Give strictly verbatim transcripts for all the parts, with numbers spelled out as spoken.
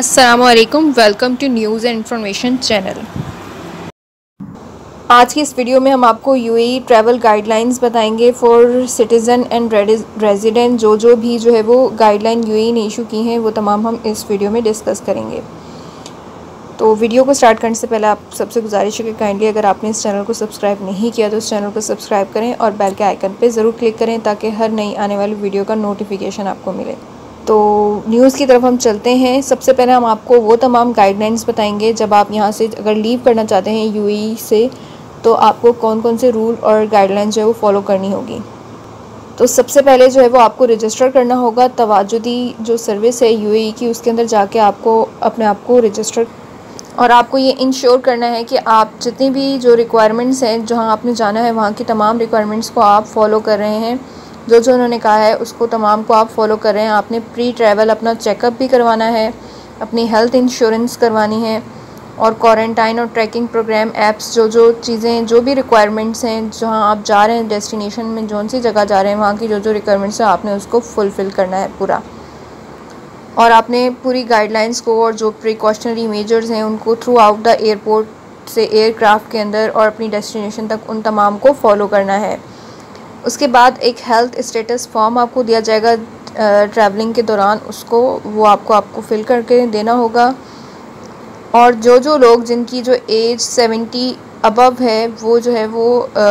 अस्सलामुअलैकुम, welcome to news and information channel. आज की इस वीडियो में हम आपको यूएई ट्रैवल गाइडलाइंस बताएंगे फॉर सिटीज़न एंड रेजिडेंट। जो जो भी जो है वो गाइडलाइन यूएई ने इशू की हैं वो तमाम हम इस वीडियो में डिस्कस करेंगे। तो वीडियो को स्टार्ट करने से पहले आप सबसे गुजारिश है कि काइंडली अगर आपने इस चैनल को सब्सक्राइब नहीं किया तो इस चैनल को सब्सक्राइब करें और बेल के आइकन पर ज़रूर क्लिक करें ताकि हर नई आने वाली वीडियो का नोटिफिकेशन आपको मिले। तो न्यूज़ की तरफ हम चलते हैं। सबसे पहले हम आपको वो तमाम गाइडलाइंस बताएंगे जब आप यहाँ से अगर लीव करना चाहते हैं यूएई से तो आपको कौन कौन से रूल और गाइडलाइंस जो है वो फॉलो करनी होगी। तो सबसे पहले जो है वो आपको रजिस्टर करना होगा। तवाजुदी जो सर्विस है यूएई की उसके अंदर जाके आपको अपने आप को रजिस्टर और आपको ये इंश्योर करना है कि आप जितनी भी जो रिक्वायरमेंट्स हैं जहाँ आपने जाना है वहाँ की तमाम रिक्वायरमेंट्स को आप फॉलो कर रहे हैं। जो जो उन्होंने कहा है उसको तमाम को आप फॉलो कर रहे हैं। आपने प्री ट्रैवल अपना चेकअप भी करवाना है, अपनी हेल्थ इंश्योरेंस करवानी है और क्वारंटाइन और ट्रैकिंग प्रोग्राम ऐप्स जो जो चीज़ें जो भी रिक्वायरमेंट्स हैं जहां आप जा रहे हैं डेस्टिनेशन में जौन सी जगह जा रहे हैं वहां की जो जो रिक्वायरमेंट्स हैं आपने उसको फुलफ़िल करना है पूरा। और आपने पूरी गाइडलाइंस को और जो प्रिकॉशनरी मेजर्स हैं उनको थ्रू आउट द एयरपोर्ट से एयरक्राफ्ट के अंदर और अपनी डेस्टिनेशन तक उन तमाम को फॉलो करना है। उसके बाद एक हेल्थ स्टेटस फॉर्म आपको दिया जाएगा ट्रैवलिंग के दौरान, उसको वो आपको आपको फिल करके देना होगा। और जो जो लोग जिनकी जो एज सेवेंटी अबव है वो जो है वो आ,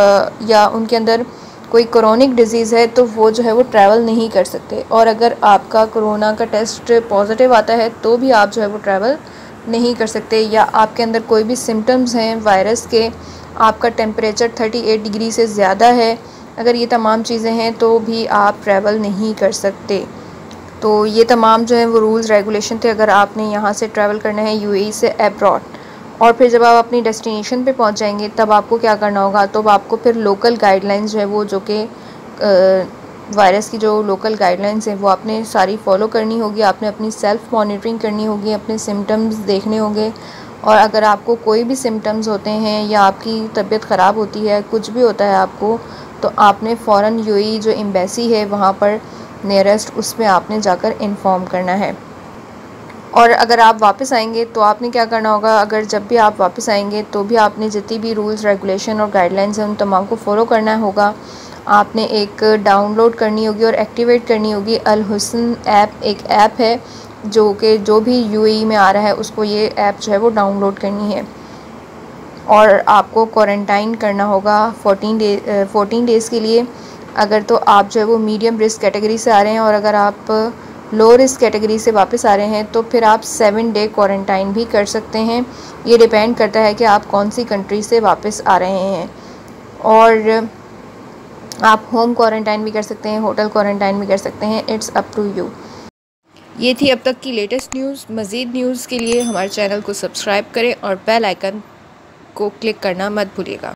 या उनके अंदर कोई क्रोनिक डिजीज़ है तो वो जो है वो ट्रैवल नहीं कर सकते। और अगर आपका कोरोना का टेस्ट पॉजिटिव आता है तो भी आप जो है वो ट्रैवल नहीं कर सकते। या आपके अंदर कोई भी सिम्टम्स हैं वायरस के, आपका टेम्परेचर थर्टी एट डिग्री से ज़्यादा है, अगर ये तमाम चीज़ें हैं तो भी आप ट्रैवल नहीं कर सकते। तो ये तमाम जो है वो रूल्स रेगुलेशन थे अगर आपने यहाँ से ट्रैवल करना है यूएई से एब्रॉड। और फिर जब आप अपनी डेस्टिनेशन पे पहुँच जाएंगे तब आपको क्या करना होगा, तब तो आपको फिर लोकल गाइडलाइंस जो है वो जो कि वायरस की जो लोकल गाइडलाइंस हैं वो आपने सारी फॉलो करनी होगी। आपने अपनी सेल्फ़ मॉनिटरिंग करनी होगी, अपने सिम्टम्स देखने होंगे और अगर आपको कोई भी सिम्टम्स होते हैं या आपकी तबीयत ख़राब होती है, कुछ भी होता है आपको, तो आपने फ़ौरन यूएई जो एम्बेसी है वहाँ पर नियरेस्ट उस पर आपने जाकर इन्फॉर्म करना है। और अगर आप वापस आएंगे तो आपने क्या करना होगा, अगर जब भी आप वापस आएंगे तो भी आपने जितनी भी रूल्स रेगुलेशन और गाइडलाइंस हैं उन तमाम को फ़ॉलो करना होगा। आपने एक डाउनलोड करनी होगी और एक्टिवेट करनी होगी अल होस्न ऐप, एक ऐप है जो कि जो भी यूएई में आ रहा है उसको ये ऐप जो है वो डाउनलोड करनी है। और आपको क्वारंटाइन करना होगा फोर्टीन डे फोर्टीन डेज़ के लिए अगर तो आप जो है वो मीडियम रिस्क कैटेगरी से आ रहे हैं। और अगर आप लो रिस्क कैटेगरी से वापस आ रहे हैं तो फिर आप सेवन डे क्वारंटाइन भी कर सकते हैं। ये डिपेंड करता है कि आप कौन सी कंट्री से वापस आ रहे हैं। और आप होम क्वारंटाइन भी कर सकते हैं, होटल क्वारंटाइन भी कर सकते हैं, इट्स अप टू यू। ये थी अब तक की लेटेस्ट न्यूज़। मज़ीद न्यूज़ के लिए हमारे चैनल को सब्सक्राइब करें और बेल आइकन को क्लिक करना मत भूलिएगा।